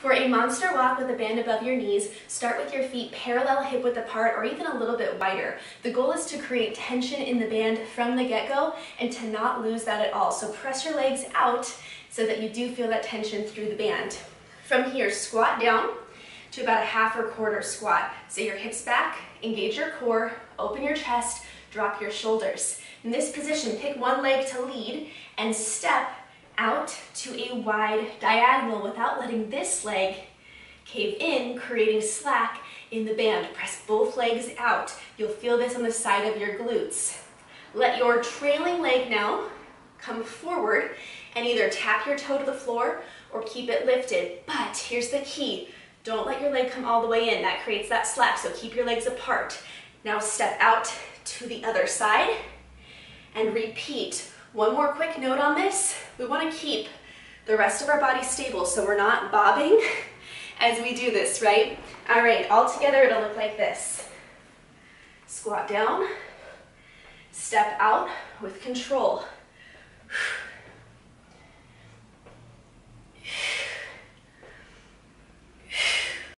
For a monster walk with a band above your knees, start with your feet parallel hip width apart or even a little bit wider. The goal is to create tension in the band from the get-go and to not lose that at all. So press your legs out so that you do feel that tension through the band. From here, squat down to about a half or quarter squat. So your hips back, engage your core, open your chest, drop your shoulders. In this position, pick one leg to lead and step out to a wide diagonal without letting this leg cave in, creating slack in the band. Press both legs out. You'll feel this on the side of your glutes. Let your trailing leg now come forward and either tap your toe to the floor or keep it lifted. But here's the key. Don't let your leg come all the way in. That creates that slack, so keep your legs apart. Now step out to the other side and repeat. One more quick note on this. We want to keep the rest of our body stable so we're not bobbing as we do this, right? All right, all together it'll look like this. Squat down, step out with control.